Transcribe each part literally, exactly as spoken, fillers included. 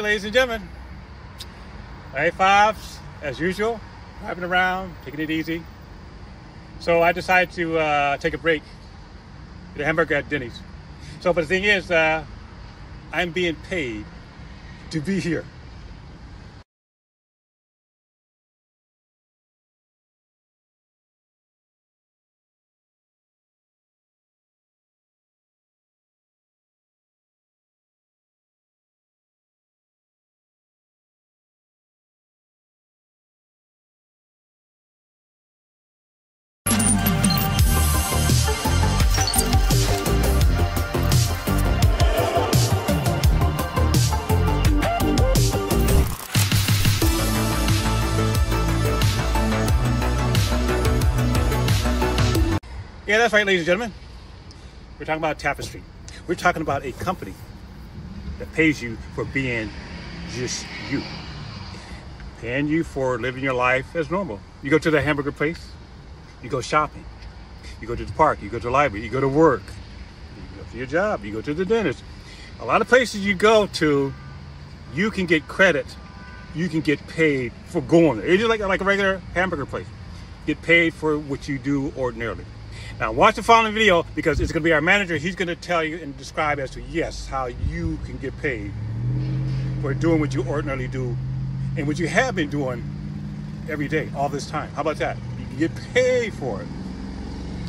Hey, ladies and gentlemen, A fives, as usual, driving around, taking it easy. So I decided to uh, take a break at a hamburger at Denny's. So, but the thing is, uh, I'm being paid to be here. Yeah, that's right, ladies and gentlemen. We're talking about Tapestri. We're talking about a company that pays you for being just you. Paying you for living your life as normal. You go to the hamburger place, you go shopping, you go to the park, you go to the library, you go to work, you go to your job, you go to the dentist. A lot of places you go to, you can get credit, you can get paid for going there. It's just like, like a regular hamburger place. Get paid for what you do ordinarily. Now watch the following video because it's going to be our manager. He's going to tell you and describe as to, yes, how you can get paid for doing what you ordinarily do and what you have been doing every day, all this time. How about that? You can get paid for it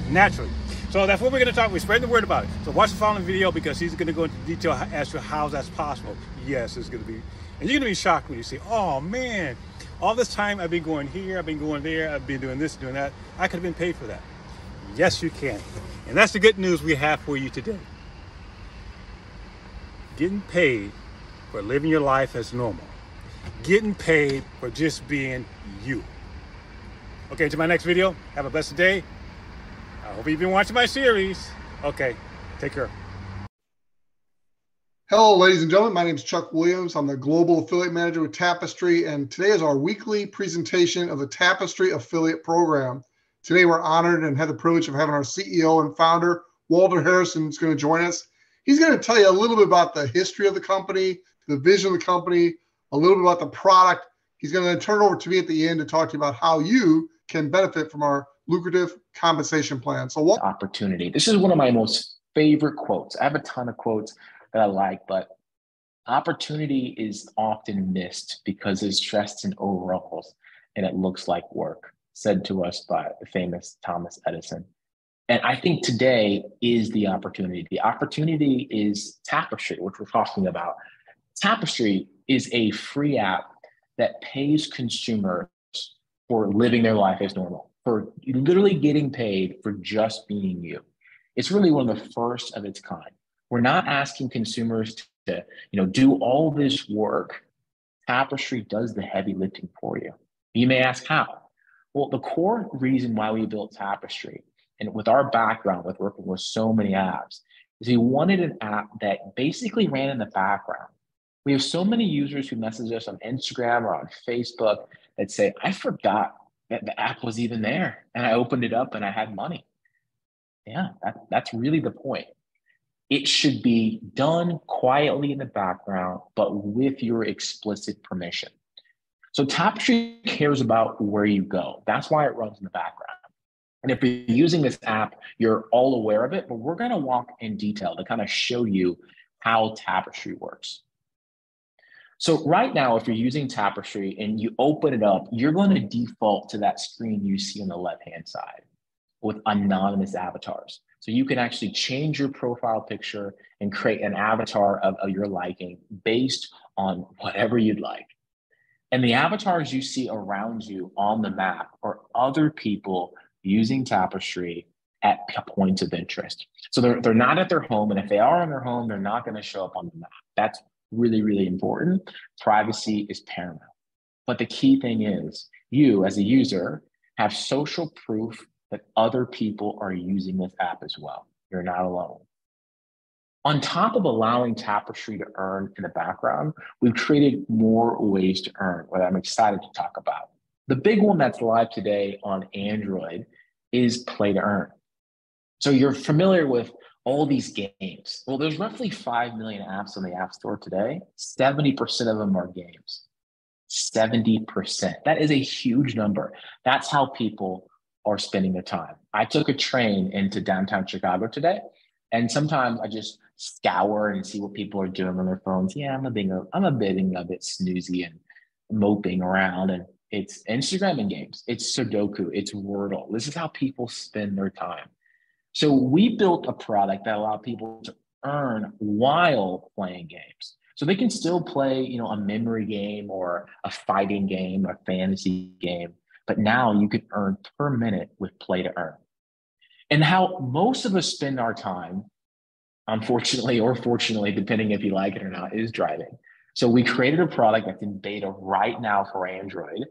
naturally. So that's what we're going to talk about. We're spreading the word about it. So watch the following video because he's going to go into detail as to how that's possible. Yes, it's going to be, and you're going to be shocked when you say, oh man, all this time I've been going here, I've been going there, I've been doing this, doing that. I could have been paid for that. Yes, you can. And that's the good news we have for you today. Getting paid for living your life as normal. Getting paid for just being you. Okay, to my next video. Have a blessed day. I hope you've been watching my series. Okay, take care. Hello, ladies and gentlemen. My name is Chuck Williams. I'm the Global Affiliate Manager with Tapestri. And today is our weekly presentation of the Tapestri Affiliate Program. Today, we're honored and have the privilege of having our C E O and founder, Walter Harrison, is going to join us. He's going to tell you a little bit about the history of the company, the vision of the company, a little bit about the product. He's going to turn it over to me at the end to talk to you about how you can benefit from our lucrative compensation plan. So, what opportunity? This is one of my most favorite quotes. I have a ton of quotes that I like, but opportunity is often missed because it's dressed in overalls and it looks like work. Said to us by the famous Thomas Edison. And I think today is the opportunity. The opportunity is Tapestri, which we're talking about. Tapestri is a free app that pays consumers for living their life as normal, for literally getting paid for just being you. It's really one of the first of its kind. We're not asking consumers to, you know, do all this work. Tapestri does the heavy lifting for you. You may ask how? Well, the core reason why we built Tapestri, and with our background with working with so many apps, is we wanted an app that basically ran in the background. We have so many users who message us on Instagram or on Facebook that say, I forgot that the app was even there, and I opened it up and I had money. Yeah, that, that's really the point. It should be done quietly in the background, but with your explicit permission. So Tapestri cares about where you go. That's why it runs in the background. And if you're using this app, you're all aware of it, but we're gonna walk in detail to kind of show you how Tapestri works. So right now, if you're using Tapestri and you open it up, you're gonna default to that screen you see on the left-hand side with anonymous avatars. So you can actually change your profile picture and create an avatar of, of your liking based on whatever you'd like. And the avatars you see around you on the map are other people using Tapestri at points of interest. So they're, they're not at their home. And if they are in their home, they're not going to show up on the map. That's really, really important. Privacy is paramount. But the key thing is you as a user have social proof that other people are using this app as well. You're not alone. On top of allowing Tapestri to earn in the background, we've created more ways to earn, what I'm excited to talk about. The big one that's live today on Android is Play to Earn. So you're familiar with all these games. Well, there's roughly five million apps on the App Store today. seventy percent of them are games. seventy percent. That is a huge number. That's how people are spending their time. I took a train into downtown Chicago today, and sometimes I just scour and see what people are doing on their phones. Yeah, I'm a big, I'm a bit, a bit snoozy and moping around, and it's Instagram and games. It's Sudoku. It's Wordle. This is how people spend their time. So we built a product that allowed people to earn while playing games. So they can still play, you know, a memory game or a fighting game, a fantasy game, but now you can earn per minute with Play to Earn. And how most of us spend our time, unfortunately or fortunately, depending if you like it or not, is driving. So we created a product that's in beta right now for Android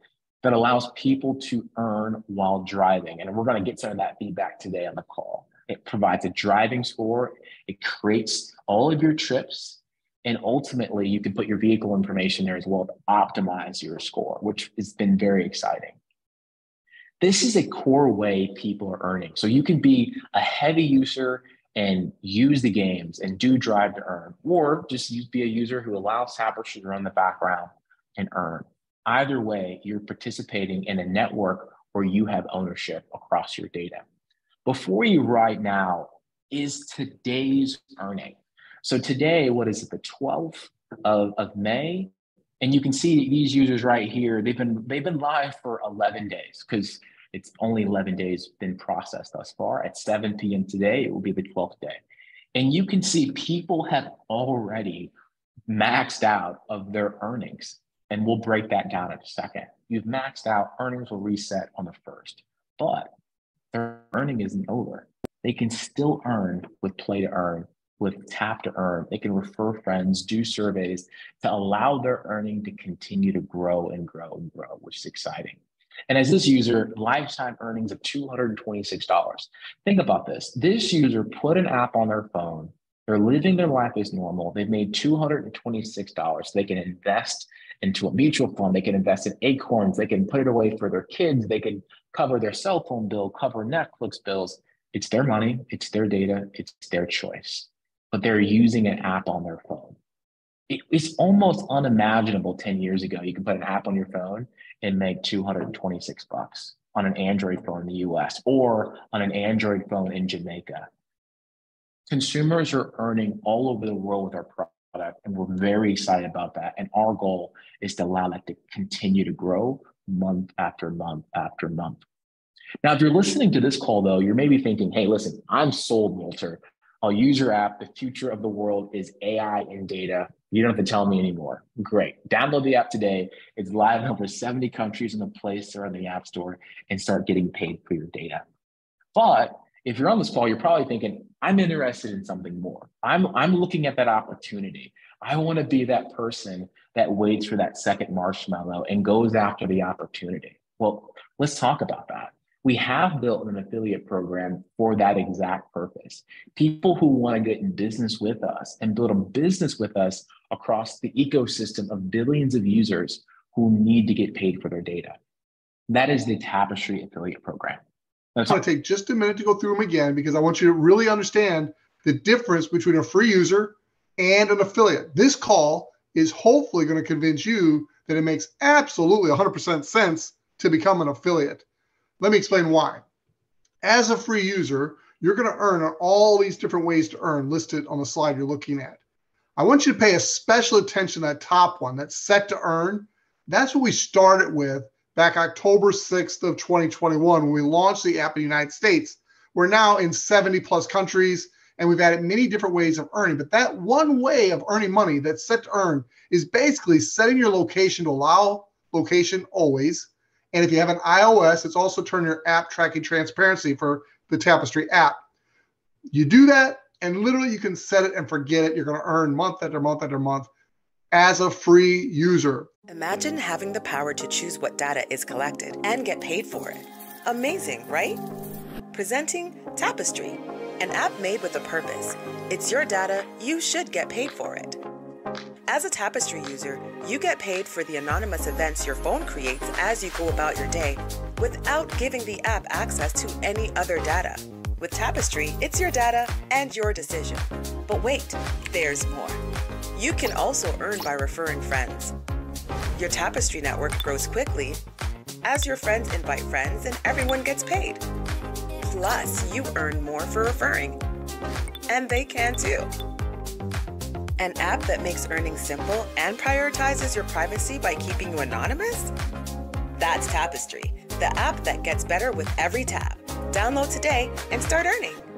that allows people to earn while driving. And we're going to get some of that feedback today on the call. It provides a driving score. It creates all of your trips. And ultimately, you can put your vehicle information there as well to optimize your score, which has been very exciting. This is a core way people are earning. So you can be a heavy user and use the games and do Drive to Earn, or just be a user who allows Tapestri to run the background and earn. Either way, you're participating in a network where you have ownership across your data. Before you right now is today's earning. So today, what is it, the twelfth of, of May? And you can see these users right here, they've been, they've been live for eleven days because it's only eleven days been processed thus far. At seven p m today, it will be the twelfth day. And you can see people have already maxed out of their earnings. And we'll break that down in a second. You've maxed out, earnings will reset on the first, but their earning isn't over. They can still earn with Play to Earn, with Tap to Earn. They can refer friends, do surveys to allow their earning to continue to grow and grow and grow, which is exciting. And as this user, lifetime earnings of two hundred twenty-six dollars. Think about this. This user put an app on their phone. They're living their life as normal. They've made two hundred twenty-six dollars. They can invest into a mutual fund. They can invest in Acorns. They can put it away for their kids. They can cover their cell phone bill, cover Netflix bills. It's their money. It's their data. It's their choice. But they're using an app on their phone. It, it's almost unimaginable ten years ago. You could put an app on your phone and make two hundred twenty-six bucks on an Android phone in the U S or on an Android phone in Jamaica. Consumers are earning all over the world with our product, and we're very excited about that. And our goal is to allow that to continue to grow month after month after month. Now, if you're listening to this call, though, you're maybe thinking, hey, listen, I'm sold, Walter. I'll use your app. The future of the world is A I and data. You don't have to tell me anymore. Great. Download the app today. It's live in over seventy countries in the Play Store and the App Store, and start getting paid for your data. But if you're on this call, you're probably thinking, I'm interested in something more. I'm, I'm looking at that opportunity. I want to be that person that waits for that second marshmallow and goes after the opportunity. Well, let's talk about that. We have built an affiliate program for that exact purpose. People who want to get in business with us and build a business with us across the ecosystem of billions of users who need to get paid for their data. That is the Tapestri affiliate program. That's going to take just a minute to go through them again, because I want you to really understand the difference between a free user and an affiliate. This call is hopefully going to convince you that it makes absolutely one hundred percent sense to become an affiliate. Let me explain why. As a free user, you're going to earn all these different ways to earn listed on the slide you're looking at. I want you to pay a special attention to that top one, that's set to earn. That's what we started with back October sixth of twenty twenty-one when we launched the app in the United States. We're now in seventy plus countries, and we've added many different ways of earning. But that one way of earning money that's set to earn is basically setting your location to allow location always. And if you have an iOS, it's also turn your app tracking transparency for the Tapestri app. You do that, and literally you can set it and forget it. You're going to earn month after month after month as a free user. Imagine having the power to choose what data is collected and get paid for it. Amazing, right? Presenting Tapestri, an app made with a purpose. It's your data. You should get paid for it. As a Tapestri user, you get paid for the anonymous events your phone creates as you go about your day without giving the app access to any other data. With Tapestri, it's your data and your decision. But wait, there's more. You can also earn by referring friends. Your Tapestri network grows quickly as your friends invite friends and everyone gets paid. Plus, you earn more for referring. And they can too. An app that makes earning simple and prioritizes your privacy by keeping you anonymous? That's Tapestri, the app that gets better with every tab. Download today and start earning.